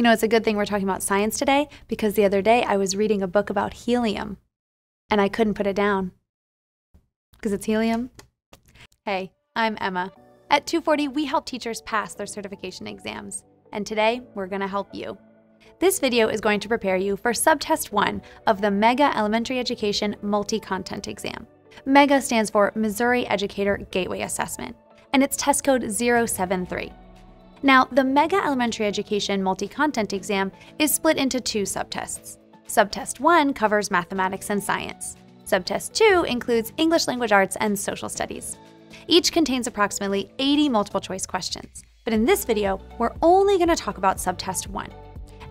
You know, it's a good thing we're talking about science today, because the other day I was reading a book about helium and I couldn't put it down because it's helium. Hey, I'm Emma. At 240, we help teachers pass their certification exams, and today we're going to help you. This video is going to prepare you for Subtest 1 of the MEGA Elementary Education Multi-Content Exam. MEGA stands for Missouri Educator Gateway Assessment, and it's test code 073. Now, the MEGA Elementary Education Multi-Content Exam is split into two subtests. Subtest 1 covers mathematics and science. Subtest 2 includes English language arts and social studies. Each contains approximately 80 multiple choice questions, but in this video, we're only going to talk about Subtest 1.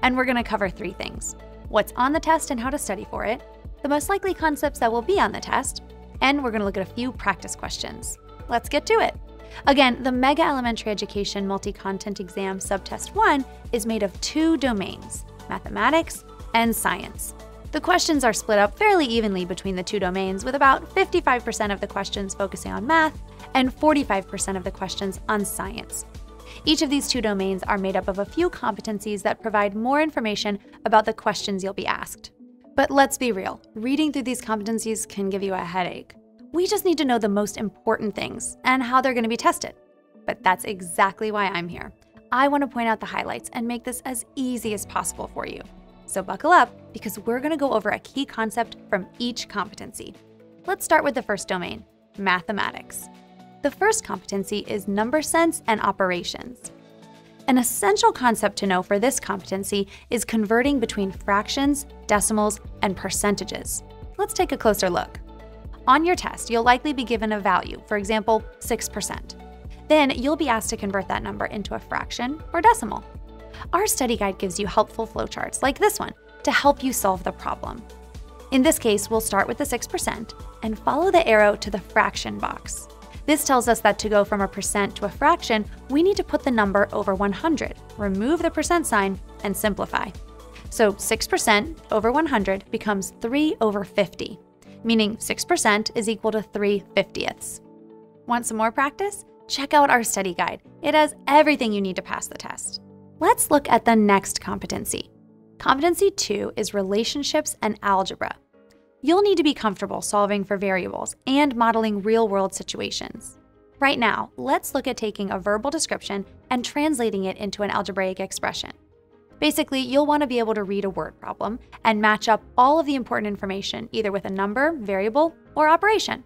And we're going to cover three things: what's on the test and how to study for it, the most likely concepts that will be on the test, and we're going to look at a few practice questions. Let's get to it. Again, the MEGA Elementary Education Multi-Content Exam Subtest 1 is made of two domains, mathematics and science. The questions are split up fairly evenly between the two domains, with about 55% of the questions focusing on math and 45% of the questions on science. Each of these two domains are made up of a few competencies that provide more information about the questions you'll be asked. But let's be real, reading through these competencies can give you a headache. We just need to know the most important things and how they're going to be tested. But that's exactly why I'm here. I want to point out the highlights and make this as easy as possible for you. So buckle up, because we're going to go over a key concept from each competency. Let's start with the first domain, mathematics. The first competency is number sense and operations. An essential concept to know for this competency is converting between fractions, decimals, and percentages. Let's take a closer look. On your test, you'll likely be given a value, for example, 6%. Then you'll be asked to convert that number into a fraction or decimal. Our study guide gives you helpful flowcharts like this one to help you solve the problem. In this case, we'll start with the 6% and follow the arrow to the fraction box. This tells us that to go from a percent to a fraction, we need to put the number over 100, remove the percent sign, and simplify. So 6% over 100 becomes 3 over 50, meaning 6% is equal to 3/50ths. Want some more practice? Check out our study guide. It has everything you need to pass the test. Let's look at the next competency. Competency 2 is relationships and algebra. You'll need to be comfortable solving for variables and modeling real-world situations. Right now, let's look at taking a verbal description and translating it into an algebraic expression. Basically, you'll want to be able to read a word problem and match up all of the important information either with a number, variable, or operation.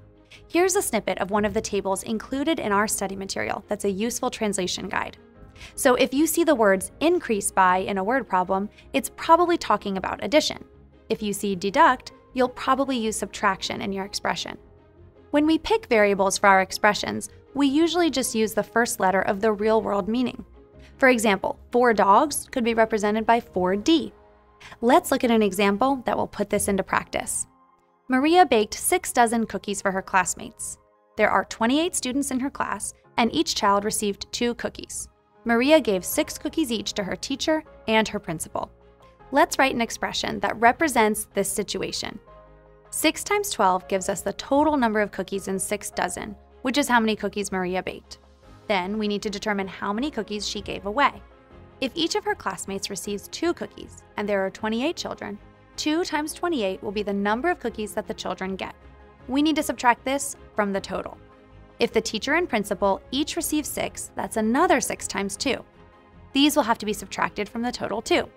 Here's a snippet of one of the tables included in our study material that's a useful translation guide. So if you see the words increase by in a word problem, it's probably talking about addition. If you see deduct, you'll probably use subtraction in your expression. When we pick variables for our expressions, we usually just use the first letter of the real-world meaning. For example, 4 dogs could be represented by 4D. Let's look at an example that will put this into practice. Maria baked 6 dozen cookies for her classmates. There are 28 students in her class, and each child received 2 cookies. Maria gave 6 cookies each to her teacher and her principal. Let's write an expression that represents this situation. 6 times 12 gives us the total number of cookies in 6 dozen, which is how many cookies Maria baked. Then we need to determine how many cookies she gave away. If each of her classmates receives 2 cookies, and there are 28 children, 2 times 28 will be the number of cookies that the children get. We need to subtract this from the total. If the teacher and principal each receive 6, that's another 6 times 2. These will have to be subtracted from the total too.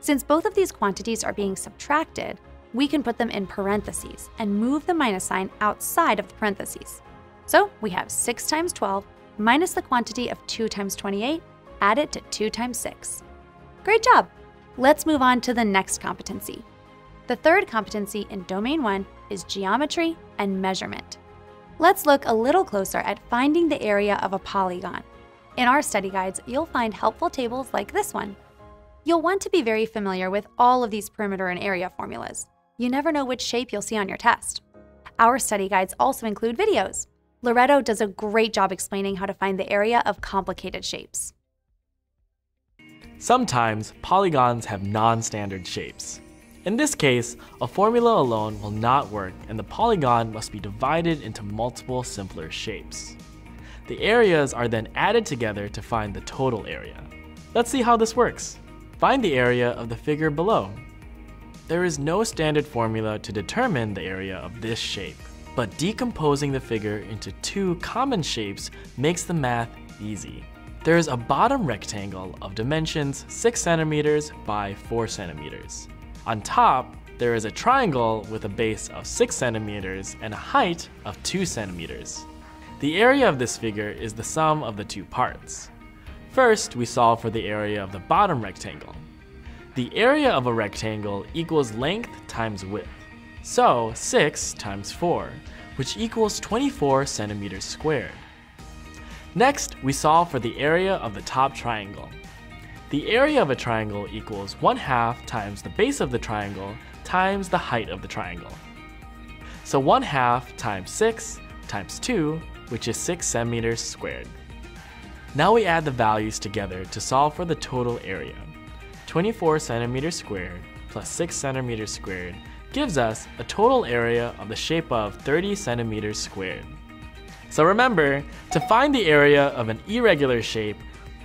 Since both of these quantities are being subtracted, we can put them in parentheses and move the minus sign outside of the parentheses. So we have 6 times 12 minus the quantity of 2 times 28, add it to 2 times 6. Great job! Let's move on to the next competency. The third competency in Domain 1 is geometry and measurement. Let's look a little closer at finding the area of a polygon. In our study guides, you'll find helpful tables like this one. You'll want to be very familiar with all of these perimeter and area formulas. You never know which shape you'll see on your test. Our study guides also include videos. Loretto does a great job explaining how to find the area of complicated shapes. Sometimes polygons have non-standard shapes. In this case, a formula alone will not work, and the polygon must be divided into multiple simpler shapes. The areas are then added together to find the total area. Let's see how this works. Find the area of the figure below. There is no standard formula to determine the area of this shape, but decomposing the figure into two common shapes makes the math easy. There is a bottom rectangle of dimensions 6 centimeters by 4 centimeters. On top, there is a triangle with a base of 6 centimeters and a height of 2 centimeters. The area of this figure is the sum of the two parts. First, we solve for the area of the bottom rectangle. The area of a rectangle equals length times width. So 6 times 4, which equals 24 centimeters squared. Next, we solve for the area of the top triangle. The area of a triangle equals 1/2 times the base of the triangle times the height of the triangle. So 1/2 times 6 times 2, which is 6 centimeters squared. Now we add the values together to solve for the total area. 24 centimeters squared plus 6 centimeters squared gives us a total area of the shape of 30 centimeters squared. So remember, to find the area of an irregular shape,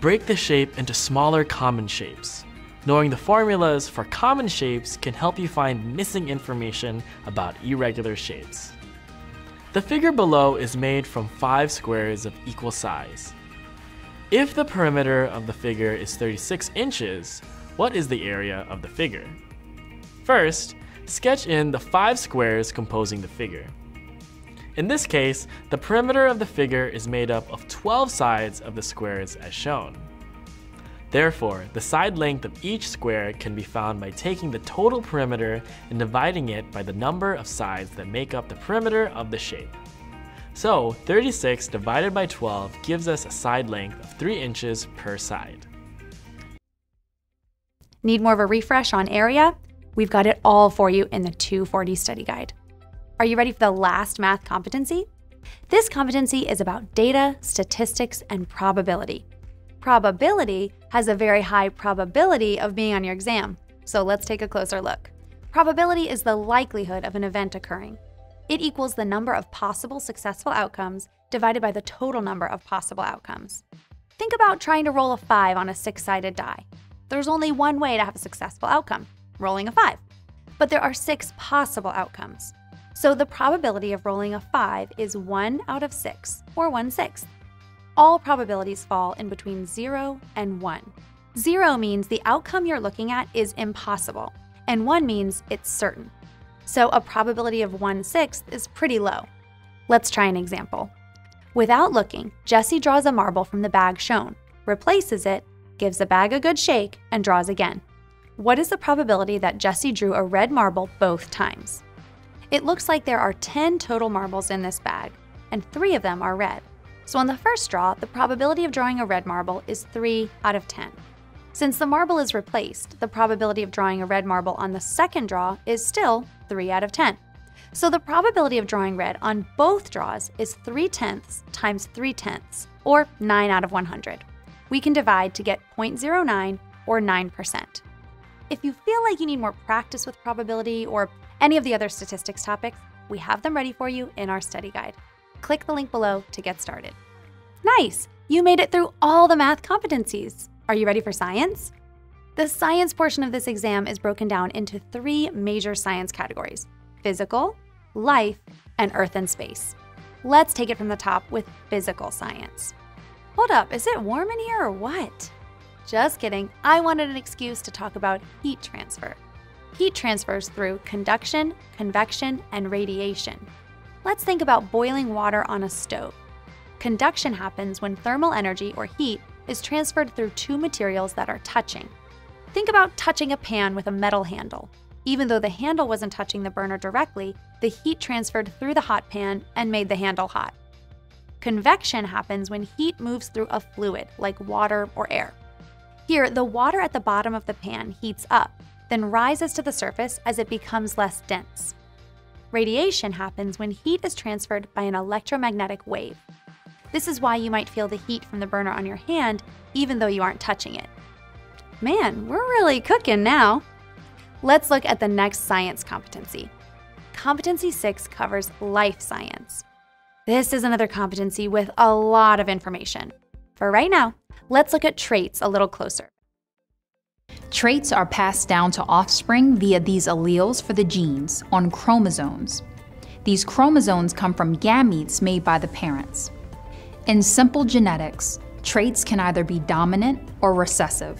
break the shape into smaller common shapes. Knowing the formulas for common shapes can help you find missing information about irregular shapes. The figure below is made from 5 squares of equal size. If the perimeter of the figure is 36 inches, what is the area of the figure? First, sketch in the 5 squares composing the figure. In this case, the perimeter of the figure is made up of 12 sides of the squares as shown. Therefore, the side length of each square can be found by taking the total perimeter and dividing it by the number of sides that make up the perimeter of the shape. So 36 divided by 12 gives us a side length of 3 inches per side. Need more of a refresh on area? We've got it all for you in the 240 study guide. Are you ready for the last math competency? This competency is about data, statistics, and probability. Probability has a very high probability of being on your exam, so let's take a closer look. Probability is the likelihood of an event occurring. It equals the number of possible successful outcomes divided by the total number of possible outcomes. Think about trying to roll a 5 on a 6-sided die. There's only one way to have a successful outcome, rolling a 5. But there are 6 possible outcomes. So the probability of rolling a 5 is 1 out of 6, or 1/6. All probabilities fall in between 0 and 1. 0 means the outcome you're looking at is impossible, and 1 means it's certain. So a probability of 1/6 is pretty low. Let's try an example. Without looking, Jesse draws a marble from the bag shown, replaces it, gives the bag a good shake, and draws again. What is the probability that Jesse drew a red marble both times? It looks like there are 10 total marbles in this bag, and 3 of them are red. So on the first draw, the probability of drawing a red marble is 3 out of 10. Since the marble is replaced, the probability of drawing a red marble on the second draw is still 3 out of 10. So the probability of drawing red on both draws is 3/10 times 3/10, or 9 out of 100. We can divide to get 0.09, or 9%. If you feel like you need more practice with probability or any of the other statistics topics, we have them ready for you in our study guide. Click the link below to get started. Nice, you made it through all the math competencies. Are you ready for science? The science portion of this exam is broken down into 3 major science categories: physical, life, and earth and space. Let's take it from the top with physical science. Hold up, is it warm in here or what? Just kidding, I wanted an excuse to talk about heat transfer. Heat transfers through conduction, convection, and radiation. Let's think about boiling water on a stove. Conduction happens when thermal energy or heat is transferred through two materials that are touching. Think about touching a pan with a metal handle. Even though the handle wasn't touching the burner directly, the heat transferred through the hot pan and made the handle hot. Convection happens when heat moves through a fluid, like water or air. Here, the water at the bottom of the pan heats up, then rises to the surface as it becomes less dense. Radiation happens when heat is transferred by an electromagnetic wave. This is why you might feel the heat from the burner on your hand, even though you aren't touching it. Man, we're really cooking now. Let's look at the next science competency. Competency 6 covers life science. This is another competency with a lot of information. For right now, let's look at traits a little closer. Traits are passed down to offspring via these alleles for the genes on chromosomes. These chromosomes come from gametes made by the parents. In simple genetics, traits can either be dominant or recessive.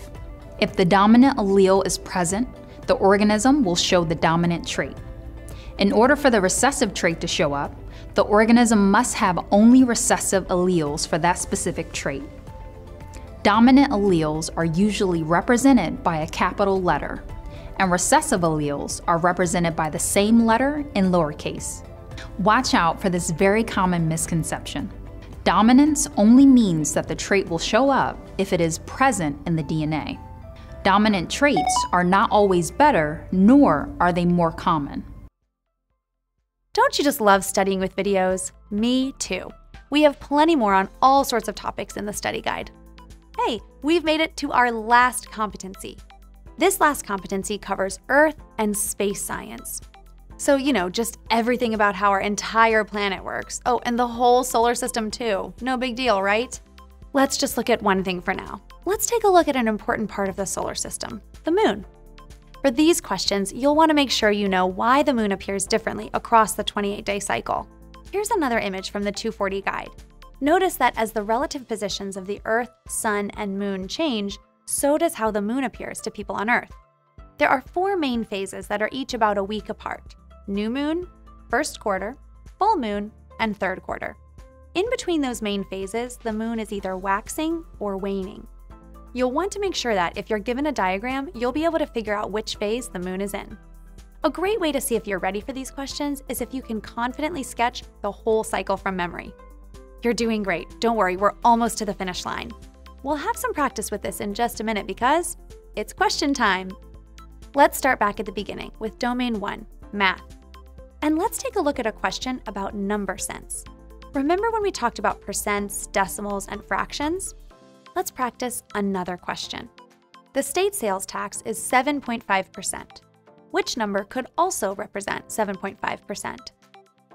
If the dominant allele is present, the organism will show the dominant trait. In order for the recessive trait to show up, the organism must have only recessive alleles for that specific trait. Dominant alleles are usually represented by a capital letter, and recessive alleles are represented by the same letter in lowercase. Watch out for this very common misconception. Dominance only means that the trait will show up if it is present in the DNA. Dominant traits are not always better, nor are they more common. Don't you just love studying with videos? Me too. We have plenty more on all sorts of topics in the study guide. Hey, we've made it to our last competency. This last competency covers Earth and space science. So, you know, just everything about how our entire planet works. Oh, and the whole solar system too. No big deal, right? Let's just look at one thing for now. Let's take a look at an important part of the solar system, the moon. For these questions, you'll want to make sure you know why the moon appears differently across the 28-day cycle. Here's another image from the 240 guide. Notice that as the relative positions of the Earth, Sun, and Moon change, so does how the Moon appears to people on Earth. There are four main phases that are each about a week apart: new moon, first quarter, full moon, and third quarter. In between those main phases, the Moon is either waxing or waning. You'll want to make sure that if you're given a diagram, you'll be able to figure out which phase the Moon is in. A great way to see if you're ready for these questions is if you can confidently sketch the whole cycle from memory. You're doing great. Don't worry, we're almost to the finish line. We'll have some practice with this in just a minute because it's question time. Let's start back at the beginning with Domain 1, math. And let's take a look at a question about number sense. Remember when we talked about percents, decimals, and fractions? Let's practice another question. The state sales tax is 7.5%. Which number could also represent 7.5%?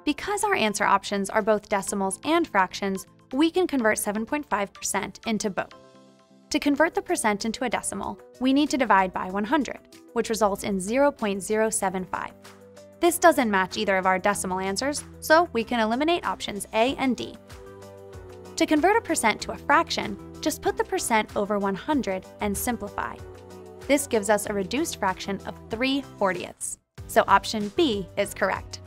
Because our answer options are both decimals and fractions, we can convert 7.5% into both. To convert the percent into a decimal, we need to divide by 100, which results in 0.075. This doesn't match either of our decimal answers, so we can eliminate options A and D. To convert a percent to a fraction, just put the percent over 100 and simplify. This gives us a reduced fraction of 3/40ths, so option B is correct.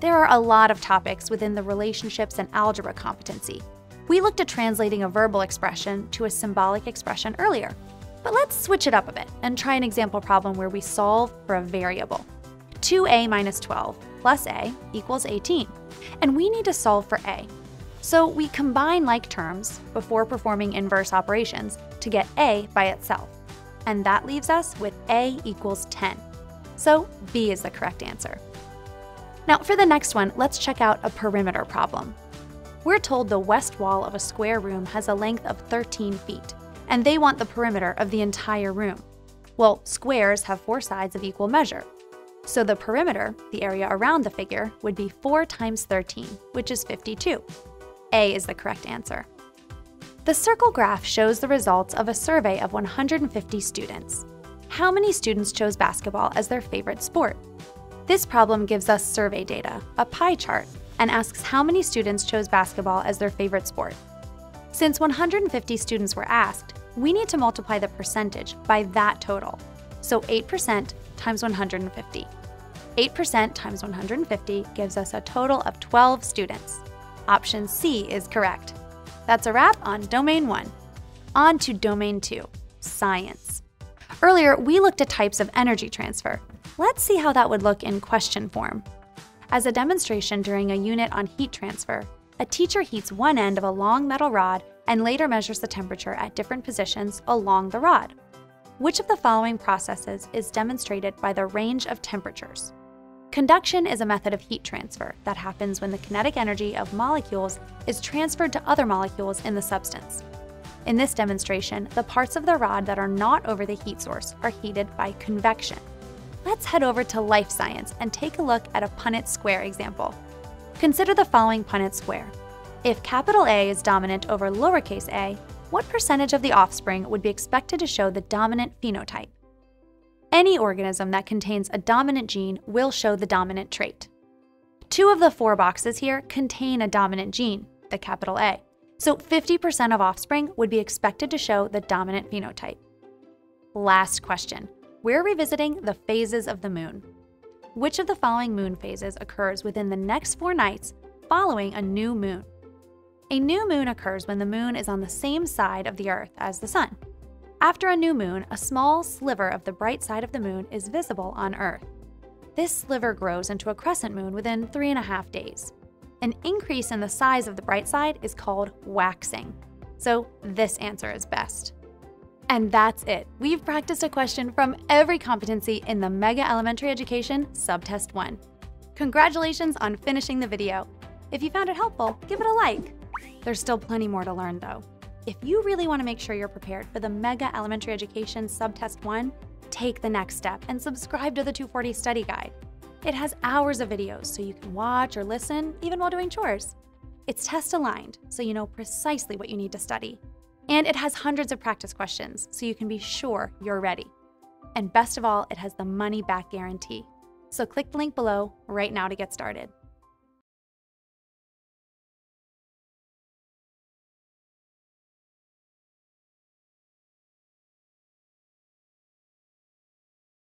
There are a lot of topics within the relationships and algebra competency. We looked at translating a verbal expression to a symbolic expression earlier, but let's switch it up a bit and try an example problem where we solve for a variable. 2a minus 12 plus a equals 18, and we need to solve for a. So we combine like terms before performing inverse operations to get a by itself, and that leaves us with a equals 10. So B is the correct answer. Now for the next one, let's check out a perimeter problem. We're told the west wall of a square room has a length of 13 feet, and they want the perimeter of the entire room. Well, squares have four sides of equal measure. So the perimeter, the area around the figure, would be 4 times 13, which is 52. A is the correct answer. The circle graph shows the results of a survey of 150 students. How many students chose basketball as their favorite sport? This problem gives us survey data, a pie chart, and asks how many students chose basketball as their favorite sport. Since 150 students were asked, we need to multiply the percentage by that total. So 8% times 150. 8% times 150 gives us a total of 12 students. Option C is correct. That's a wrap on Domain 1. On to Domain 2, science. Earlier, we looked at types of energy transfer. Let's see how that would look in question form. As a demonstration during a unit on heat transfer, a teacher heats one end of a long metal rod and later measures the temperature at different positions along the rod. Which of the following processes is demonstrated by the range of temperatures? Conduction is a method of heat transfer that happens when the kinetic energy of molecules is transferred to other molecules in the substance. In this demonstration, the parts of the rod that are not over the heat source are heated by convection. Let's head over to life science and take a look at a Punnett square example. Consider the following Punnett square. If capital A is dominant over lowercase a, what percentage of the offspring would be expected to show the dominant phenotype? Any organism that contains a dominant gene will show the dominant trait. Two of the four boxes here contain a dominant gene, the capital A, so 50% of offspring would be expected to show the dominant phenotype. Last question. We're revisiting the phases of the moon. Which of the following moon phases occurs within the next 4 nights following a new moon? A new moon occurs when the moon is on the same side of the Earth as the sun. After a new moon, a small sliver of the bright side of the moon is visible on Earth. This sliver grows into a crescent moon within 3.5 days. An increase in the size of the bright side is called waxing. So this answer is best. And that's it. We've practiced a question from every competency in the MEGA Elementary Education Subtest 1. Congratulations on finishing the video. If you found it helpful, give it a like. There's still plenty more to learn though. If you really want to make sure you're prepared for the MEGA Elementary Education Subtest 1, take the next step and subscribe to the 240 Study Guide. It has hours of videos so you can watch or listen even while doing chores. It's test aligned so you know precisely what you need to study. And it has hundreds of practice questions so you can be sure you're ready. And best of all, it has the money back guarantee. So click the link below right now to get started.